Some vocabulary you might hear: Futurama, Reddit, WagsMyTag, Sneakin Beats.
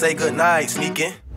say goodnight, sneakin'.